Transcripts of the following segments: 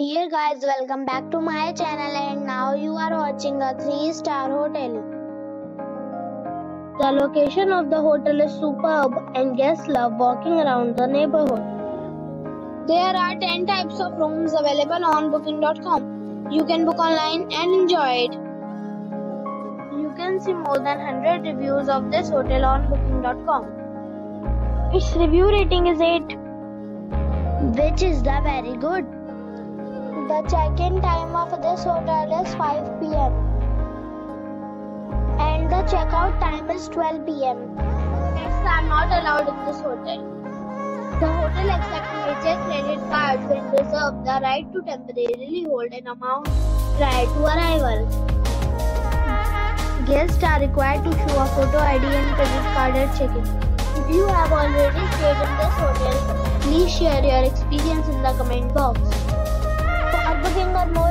Dear guys, welcome back to my channel and now you are watching a 3-star hotel. The location of the hotel is superb and guests love walking around the neighborhood. There are 10 types of rooms available on booking.com. You can book online and enjoy it. You can see more than 100 reviews of this hotel on booking.com. Its review rating is 8, which is very good. The check-in time of this hotel is 5 p.m. and the check-out time is 12 p.m. Pets are not allowed in this hotel. The hotel accepts major credit cards and reserves the right to temporarily hold an amount prior to arrival. Guests are required to show a photo ID and credit card at check-in. If you have already stayed in this hotel, please share your experience in the comment box. For booking or more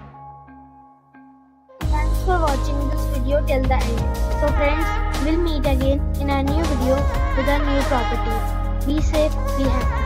Thanks for watching this video till the end. So friends, we'll meet again in a new video with a new property. Be safe, be happy.